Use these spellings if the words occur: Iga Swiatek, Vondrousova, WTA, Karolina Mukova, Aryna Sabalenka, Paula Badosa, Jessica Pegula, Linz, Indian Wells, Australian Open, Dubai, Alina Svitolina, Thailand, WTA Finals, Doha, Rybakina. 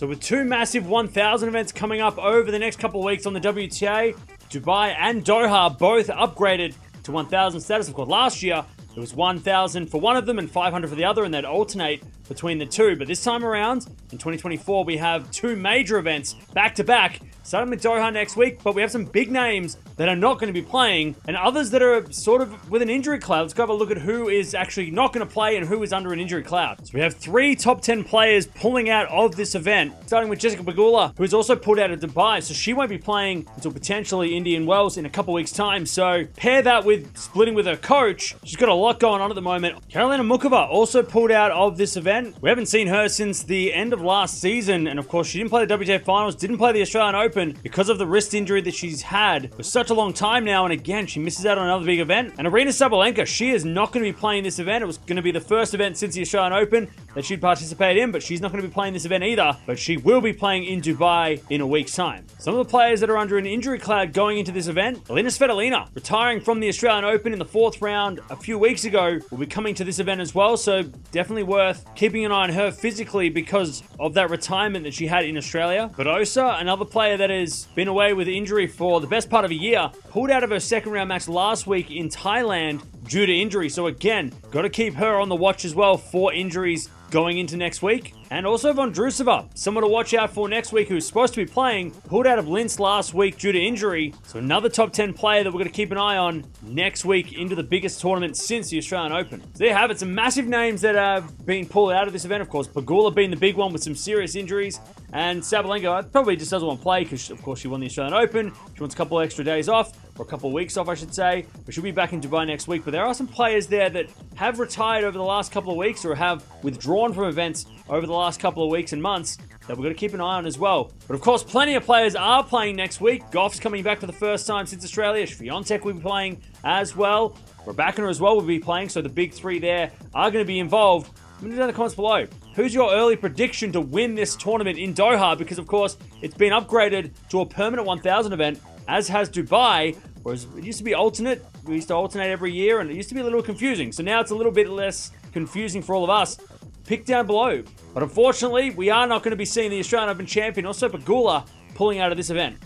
So with two massive 1,000 events coming up over the next couple of weeks on the WTA, Dubai and Doha both upgraded to 1,000 status. Of course, last year, it was 1,000 for one of them and 500 for the other, and they'd alternate between the two. But this time around, in 2024, we have two major events back-to-back, starting with Doha next week, but we have some big names that are not going to be playing and others that are sort of with an injury cloud. Let's go have a look at who is actually not going to play and who is under an injury cloud. So we have three top 10 players pulling out of this event, starting with Jessica Pegula, who is also pulled out of Dubai. So she won't be playing until potentially Indian Wells in a couple weeks' time. So pair that with splitting with her coach. She's got a lot going on at the moment. Karolina Mukova also pulled out of this event. We haven't seen her since the end of last season. And of course, she didn't play the WTA Finals, didn't play the Australian Open because of the wrist injury that she's had for such a long time now. And again, she misses out on another big event. And Aryna Sabalenka, she is not going to be playing this event. It was going to be the first event since the Australian Open that she'd participate in, but she's not going to be playing this event either. But she will be playing in Dubai in a week's time. Some of the players that are under an injury cloud going into this event: Alina Svitolina, retiring from the Australian Open in the fourth round a few weeks ago, will be coming to this event as well. So definitely worth keeping an eye on her physically because of that retirement that she had in Australia. Badosa, another player that has been away with injury for the best part of a year, pulled out of her second round match last week in Thailand due to injury. So again, got to keep her on the watch as well for injuries going into next week. And also Vondrousova, someone to watch out for next week who's supposed to be playing, pulled out of Linz last week due to injury. So another top 10 player that we're going to keep an eye on next week into the biggest tournament since the Australian Open. So there you have it, some massive names that have been pulled out of this event. Of course, Pegula being the big one with some serious injuries, and Sabalenka probably just doesn't want to play because, of course, she won the Australian Open. She wants a couple extra days off, or a couple weeks off, I should say. But she'll be back in Dubai next week. But there are some players there that have retired over the last couple of weeks or have withdrawn from events over the last couple of weeks and months that we're going to keep an eye on as well. But of course, plenty of players are playing next week. Goff's coming back for the first time since Australia. Swiatek will be playing as well. Rybakina as well will be playing. So the big three there are going to be involved. Let me know in the comments below, who's your early prediction to win this tournament in Doha? Because of course, it's been upgraded to a permanent 1,000 event, as has Dubai. Whereas it used to be alternate. We used to alternate every year and it used to be a little confusing. So now it's a little bit less confusing for all of us. Pick down below. But unfortunately, we are not going to be seeing the Australian Open champion, also Pegula, pulling out of this event.